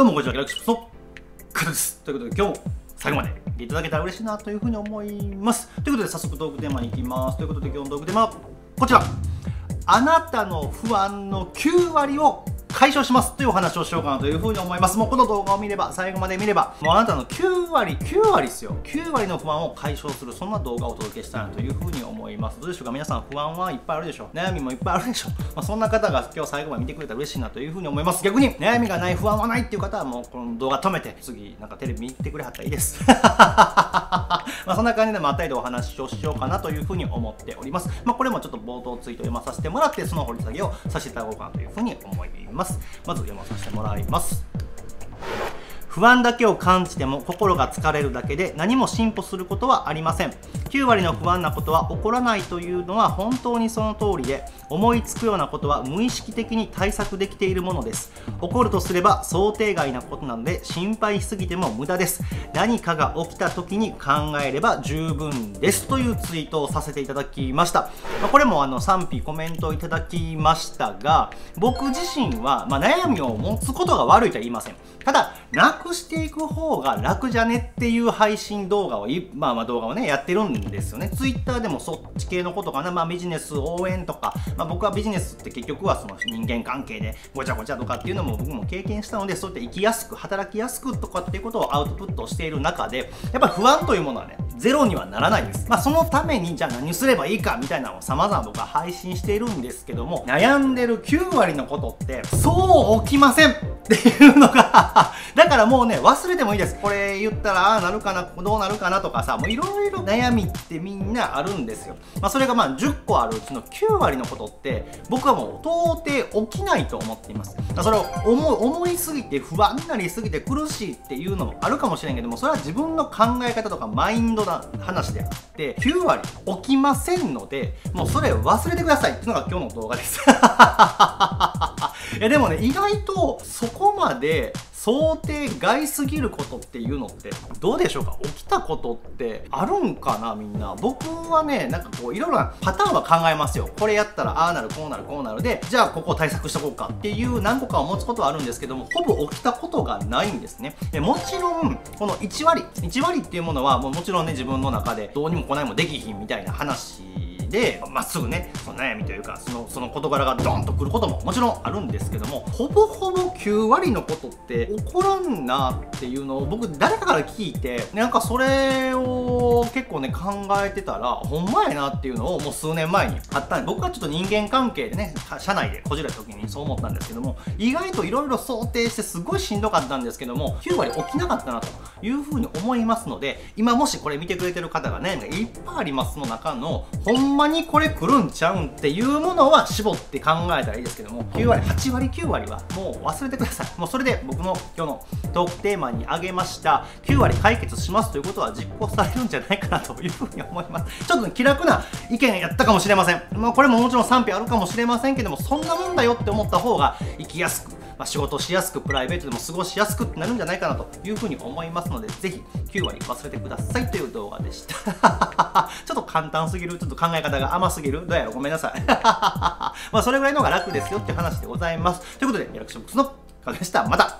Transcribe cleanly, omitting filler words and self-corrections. どうもこんにちは、GalaxyBooksの加藤です。ということで、今日も最後まで見ていただけたら嬉しいなというふうに思います。ということで、早速トークテーマに行きます。ということで、今日のトークテーマはこちら。あなたの不安の9割を解消しますというお話をしようかなというふうに思います。もうこの動画を見れば、最後まで見れば、もうあなたの9割ですよ。9割の不安を解消する、そんな動画をお届けしたいなというふうに思います。どうでしょうか皆さん、不安はいっぱいあるでしょう。悩みもいっぱいあるでしょう。そんな方が今日最後まで見てくれたら嬉しいなというふうに思います。逆に、悩みがない、不安はないっていう方はもうこの動画止めて、次なんかテレビ見てくれはったらいいです。そんな感じでまたお話をしようかなというふうに思っております。これもちょっと冒頭ツイート読まさせてもらって、その掘り下げをさせていただこうかなというふうに思います。まず読まさせてもらいます。不安だけを感じても心が疲れるだけで何も進歩することはありません。9割の不安なことは起こらないというのは本当にその通りで、思いつくようなことは無意識的に対策できているものです。起こるとすれば想定外なことなので心配しすぎても無駄です。何かが起きた時に考えれば十分ですというツイートをさせていただきました。これも賛否コメントをいただきましたが、僕自身は、悩みを持つことが悪いとは言いません。ただなくしていく方が楽じゃねっていう配信動画を動画をねやってるんですよね。ツイッターでもそっち系のことかな、ビジネス応援とか、僕はビジネスって結局はその人間関係でごちゃごちゃとかっていうのも僕も経験したので、そうやって生きやすく働きやすくとかっていうことをアウトプットしている中で、やっぱり不安というものはねゼロにはならないです。そのためにじゃあ何すればいいかみたいなのを様々僕は配信しているんですけども、悩んでる9割のことってそう起きませんっていうのがだからもうね忘れてもいいです。これ言ったらああなるかなどうなるかなとかさ、もういろいろ悩みってみんなあるんですよ。それが10個あるうちの9割のことって僕はもう到底起きないと思っています。それを思いすぎて不安になりすぎて苦しいっていうのもあるかもしれんけども、それは自分の考え方とかマインドな話であって9割起きませんので、もうそれ忘れてくださいっていうのが今日の動画です。いやでもね、意外とそこまで想定外すぎることっていうのってどうでしょうか。起きたことってあるんかなみんな。僕はねいろいろなパターンは考えますよ。これやったらああなるこうなるこうなるで、じゃあここを対策しとこうかっていう何個かを持つことはあるんですけども、ほぼ起きたことがないんですね。でもちろんこの1割っていうものはもちろんね自分の中でどうにもこないもできひんみたいな話で、すぐねその悩みというかその事柄がドンとくることももちろんあるんですけども、ほぼほぼ9割のことって起こらんなっていうのを僕誰かから聞いて、それを結構ね考えてたらほんまやなっていうのをもう数年前にあったんで、僕はちょっと人間関係でね社内でこじれた時にそう思ったんですけども、意外といろいろ想定してすごいしんどかったんですけども9割起きなかったなというふうに思いますので、今もしこれ見てくれてる方がねいっぱいありますの中のほんまにこれ来るんちゃうんっていうものは絞って考えたらいいですけども、9割8割9割はもう忘れてください。もうそれで僕の今日のトークテーマに挙げました9割解決しますということは実行されるんじゃないかなというふうに思います。ちょっと気楽な意見やったかもしれません。これももちろん賛否あるかもしれませんけども、そんなもんだよって思った方が生きやすく、仕事しやすく、プライベートでも過ごしやすくってなるんじゃないかなというふうに思いますので、ぜひ9割忘れてくださいという動画でした。ちょっと簡単すぎる、ちょっと考え方が甘すぎる、どうやらごめんなさい。それぐらいの方が楽ですよって話でございます。ということで、GalaxyBooksの加藤でした。また